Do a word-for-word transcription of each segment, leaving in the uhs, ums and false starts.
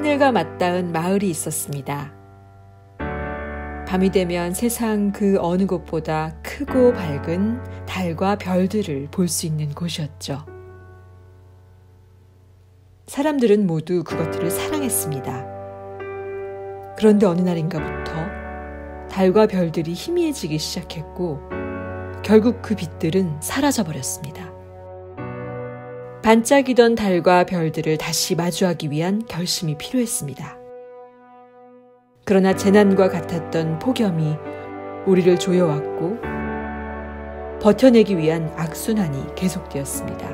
하늘과 맞닿은 마을이 있었습니다. 밤이 되면 세상 그 어느 곳보다 크고 밝은 달과 별들을 볼 수 있는 곳이었죠. 사람들은 모두 그것들을 사랑했습니다. 그런데 어느 날인가부터 달과 별들이 희미해지기 시작했고 결국 그 빛들은 사라져버렸습니다. 반짝이던 달과 별들을 다시 마주하기 위한 결심이 필요했습니다. 그러나 재난과 같았던 폭염이 우리를 조여왔고 버텨내기 위한 악순환이 계속되었습니다.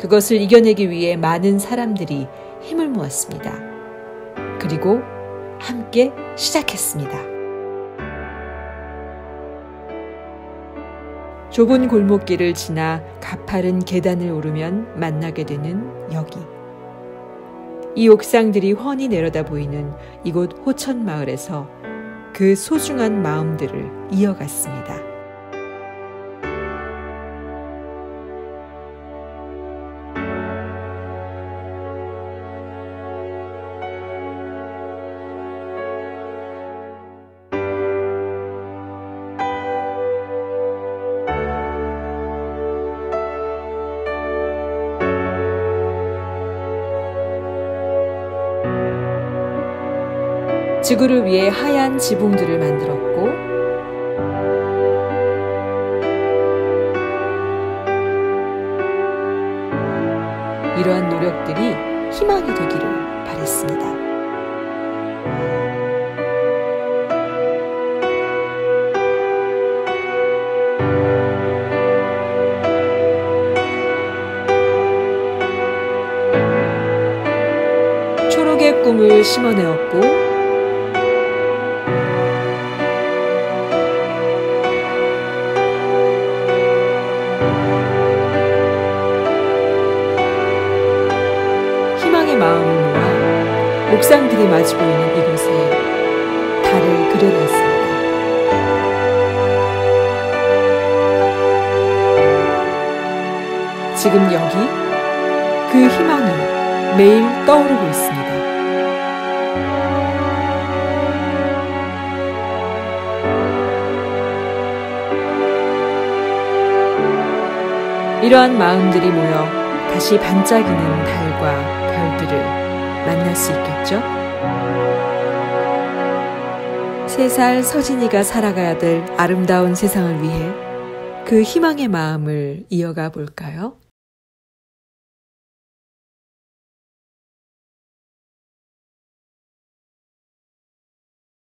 그것을 이겨내기 위해 많은 사람들이 힘을 모았습니다. 그리고 함께 시작했습니다. 좁은 골목길을 지나 가파른 계단을 오르면 만나게 되는 여기. 이 옥상들이 훤히 내려다 보이는 이곳 호천마을에서 그 소중한 마음들을 이어갔습니다. 지구를 위해 하얀 지붕들을 만들었고 이러한 노력들이 희망이 되기를 바랬습니다. 초록의 꿈을 심어내었고 옥상들이 마주 보이는 이곳에 달을 그려놨습니다. 지금 여기 그 희망이 매일 떠오르고 있습니다. 이러한 마음들이 모여 다시 반짝이는 달과 별들을 만날 수 있겠죠? 세 살 서진이가 살아가야 될 아름다운 세상을 위해 그 희망의 마음을 이어가 볼까요?